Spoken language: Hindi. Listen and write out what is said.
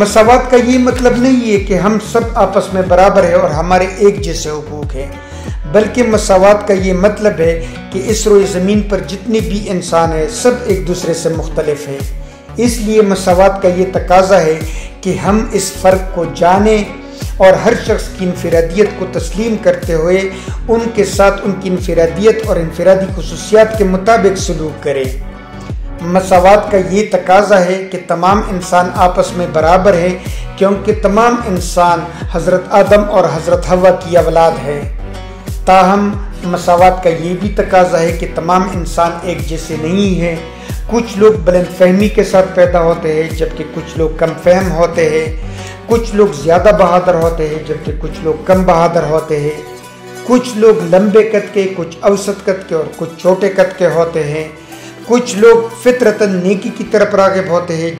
मसावत का ये मतलब नहीं है कि हम सब आपस में बराबर है और हमारे एक जैसे हुकूक हैं, बल्कि मसावत का ये मतलब है कि इस रोए ज़मीन पर जितने भी इंसान हैं सब एक दूसरे से मुख्तलिफ हैं। इसलिए मसावत का ये तकाजा है कि हम इस फ़र्क को जाने और हर शख्स की इनफरादियत को तस्लीम करते हुए उनके साथ उनकी इनफरादियत और इनफरादी खुसूसियात के मुताबिक सलूक करें। मसावत का ये तकाजा है कि तमाम इंसान आपस में बराबर है, क्योंकि तमाम इंसान हज़रत आदम और हज़रत हवा की औलाद है। ताहम मसावत का ये भी तकाजा है कि तमाम इंसान एक जैसे नहीं है। कुछ लोग बुलंद फहमी के साथ पैदा होते हैं जबकि कुछ लोग कम फहम होते हैं, कुछ लोग ज़्यादा बहादुर होते हैं जबकि कुछ लोग कम बहादुर होते हैं, कुछ लोग लंबे कद के, कुछ औसत कद के और कुछ छोटे कद के होते हैं, कुछ लोग फितरतन नेकी की तरफ राग़िब होते हैं।